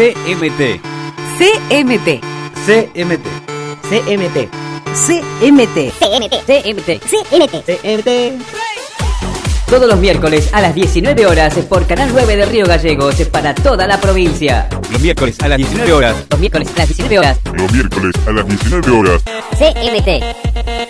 CMT. CMT. CMT. CMT. CMT. CMT. CMT. CMT. CMT. Todos los miércoles a las 19 horas por Canal 9 de Río Gallegos para toda la provincia. Los miércoles a las 19 horas. Los miércoles a las 19 horas. Los miércoles a las 19 horas. CMT.